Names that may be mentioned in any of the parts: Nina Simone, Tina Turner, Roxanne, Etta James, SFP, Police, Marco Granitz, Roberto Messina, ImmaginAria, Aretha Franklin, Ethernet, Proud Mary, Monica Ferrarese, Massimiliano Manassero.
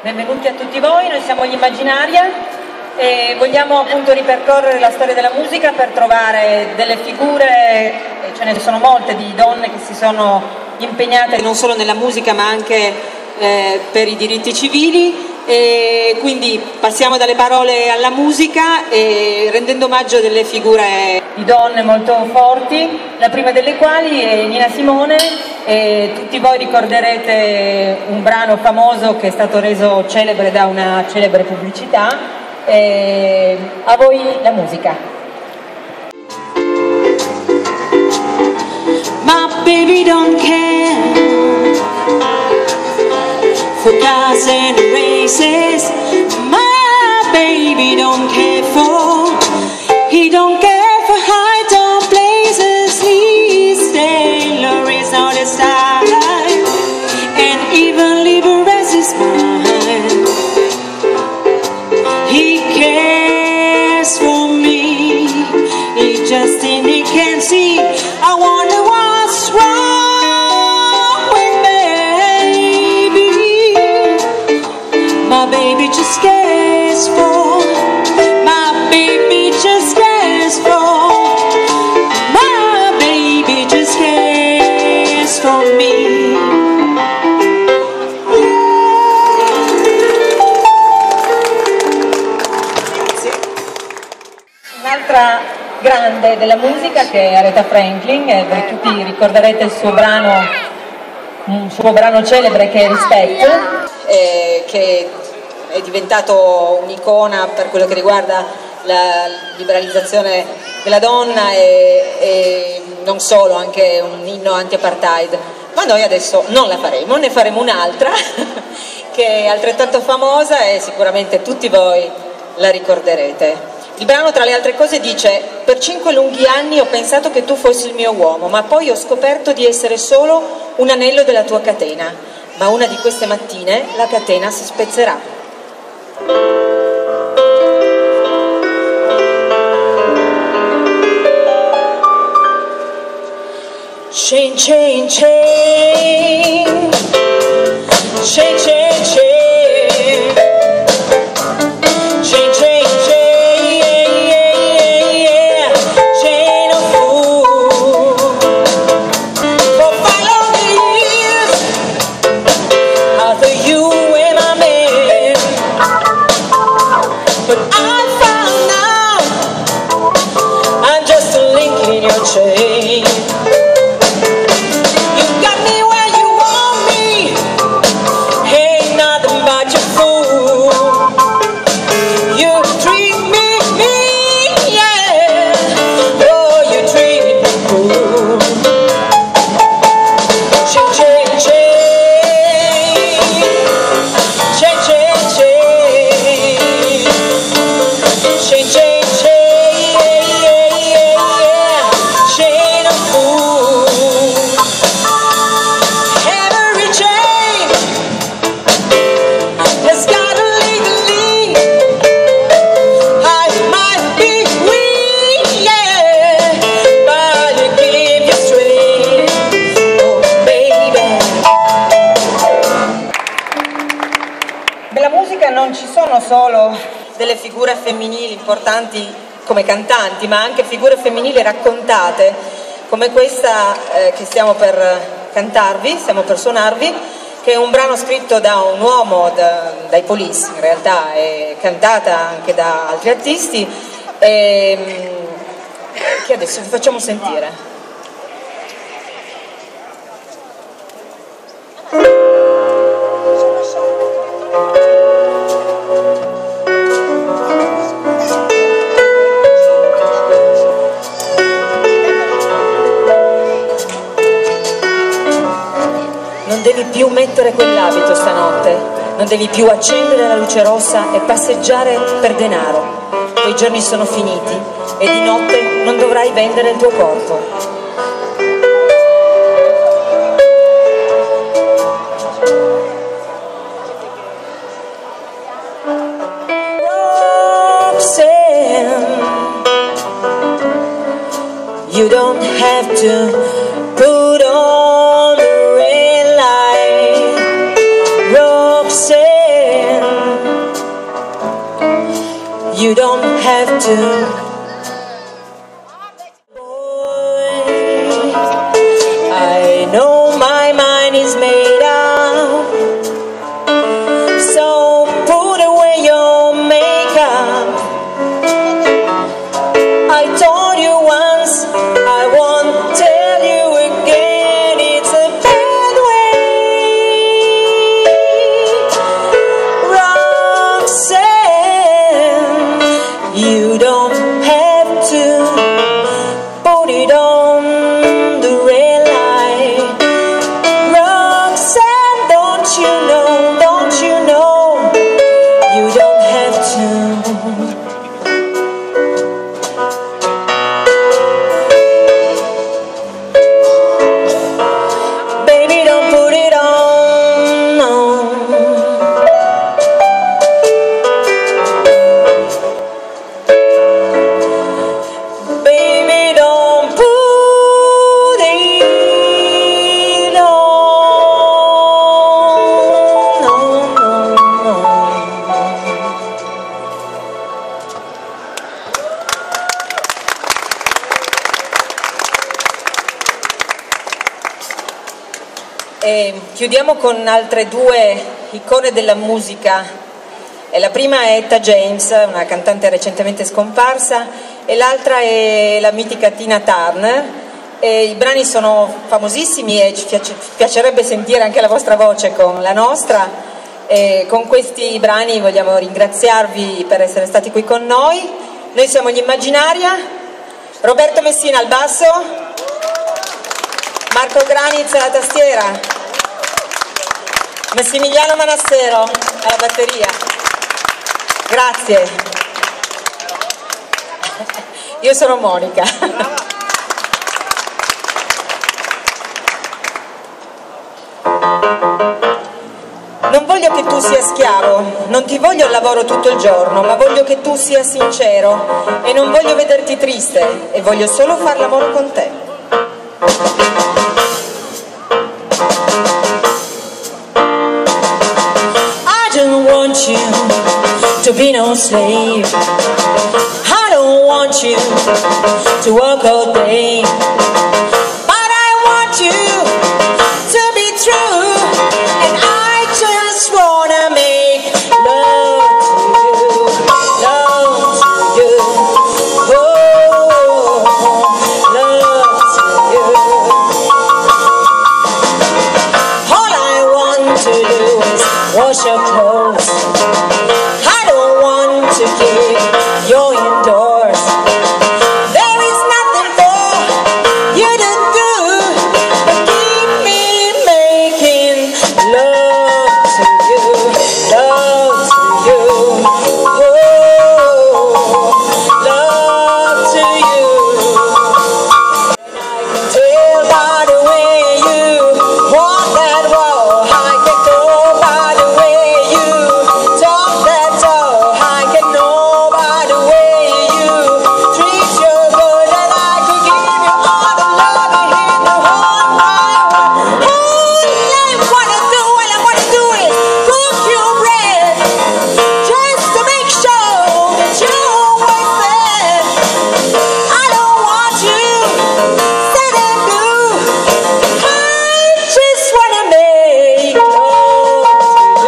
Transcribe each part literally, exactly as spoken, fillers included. Benvenuti a tutti voi, noi siamo gli ImmaginAria e vogliamo appunto ripercorrere la storia della musica per trovare delle figure, ce ne sono molte di donne che si sono impegnate non solo nella musica ma anche eh, per i diritti civili, e quindi passiamo dalle parole alla musica e rendendo omaggio delle figure di donne molto forti, la prima delle quali è Nina Simone. E tutti voi ricorderete un brano famoso che è stato reso celebre da una celebre pubblicità. E a voi la musica. My baby don't care for cars and races. My baby don't care for, he don't care. And even liberates his mind. He cares for me. He just in he can see. I wonder what's wrong with baby. My baby just cares for. My baby just cares for. My baby just cares for me. Grande della musica che è Aretha Franklin, e voi tutti ricorderete il suo brano, un suo brano celebre che è Rispetto, eh, che è diventato un'icona per quello che riguarda la liberalizzazione della donna e, e non solo, anche un inno anti-apartheid. Ma noi adesso non la faremo, ne faremo un'altra che è altrettanto famosa e sicuramente tutti voi la ricorderete. Il brano, tra le altre cose, dice: per cinque lunghi anni ho pensato che tu fossi il mio uomo, ma poi ho scoperto di essere solo un anello della tua catena, ma una di queste mattine la catena si spezzerà. Chain, chain, chain, chain, chain, chain. Solo delle figure femminili importanti come cantanti, ma anche figure femminili raccontate come questa eh, che stiamo per cantarvi, stiamo per suonarvi, che è un brano scritto da un uomo, da, dai Police in realtà, è cantata anche da altri artisti e, che adesso vi facciamo sentire. Non devi più mettere quell'abito stanotte, non devi più accendere la luce rossa e passeggiare per denaro. Quei giorni sono finiti e di notte non dovrai vendere il tuo corpo. Roxanne, you don't have to put on the red light. Roxanne, you don't have to. Boy, I know my mind is made up, so put away your makeup. I told you once, I won't tell you again. It's a bad way, Roxanne. You don't have to put it on the red light, Roxanne. Don't you know, don't you know, you don't have to. Baby, don't put it on, no. E chiudiamo con altre due icone della musica. E la prima è Etta James, una cantante recentemente scomparsa, e l'altra è la mitica Tina Turner. E i brani sono famosissimi e ci piace, piacerebbe sentire anche la vostra voce con la nostra. E con questi brani vogliamo ringraziarvi per essere stati qui con noi. Noi siamo gli Immaginaria, Roberto Messina al basso, Marco Granitz alla tastiera, Massimiliano Manassero alla batteria. Grazie. Io sono Monica. Non voglio che tu sia schiavo, non ti voglio al lavoro tutto il giorno, ma voglio che tu sia sincero e non voglio vederti triste e voglio solo far l'amore con te. I don't want you to be no slave. I don't want you to work all day. But I want you to be true, and I just wanna make love to you, love to you, oh, love to you. All I want to do is wash your clothes. I don't want to keep you indoors. There is nothing for you to do but keep me making love to you, love to you, oh, love to you. And I can tell by the way you walk that walk, I can know by the way you talk that talk, I can know by the way you treat your girl, and I could give you all the love and hit the whole wide world. All I wanna do, all I wanna do is cook you bread, just to make sure that you always fed. I don't want you said and do, I just wanna make love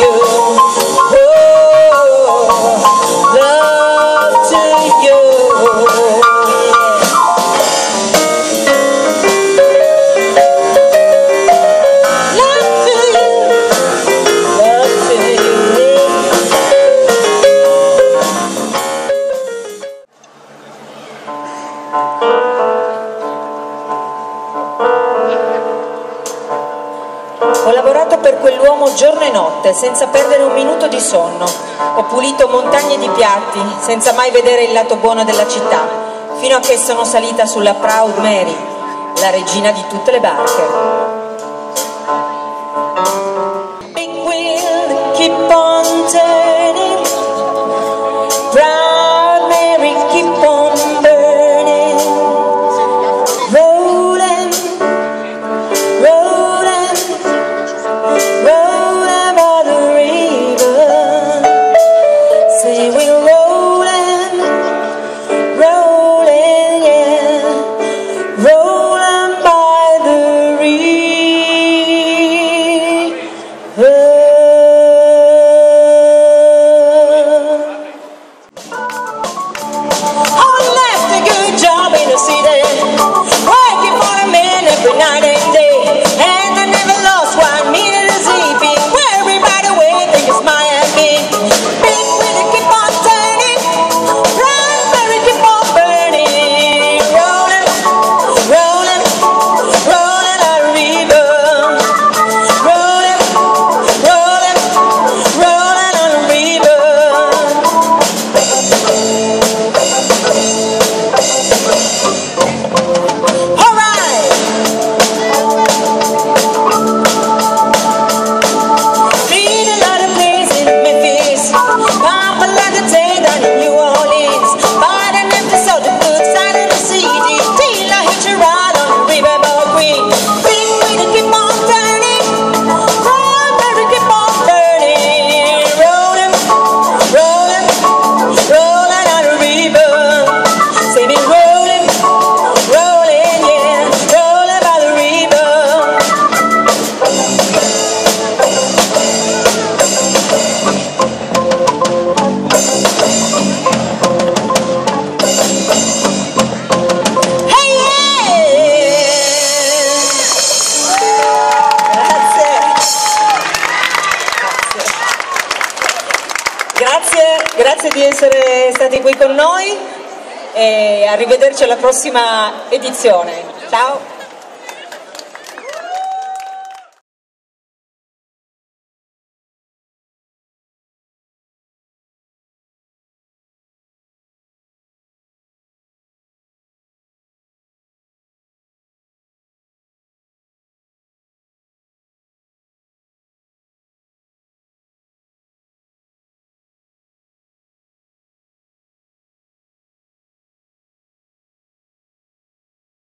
to you, love to you, oh, love to you. Love to you, love to you. Ho lavorato per quell'uomo giorno e notte, senza perdere un minuto di sonno. Ho pulito montagne di piatti, senza mai vedere il lato buono della città, fino a che sono salita sulla Proud Mary, la regina di tutte le barche. Big wheel, keep on turning. Proud Mary, keep on burning. Rolling, rolling, rolling by the river. Grazie di essere stati qui con noi e arrivederci alla prossima edizione. Ciao!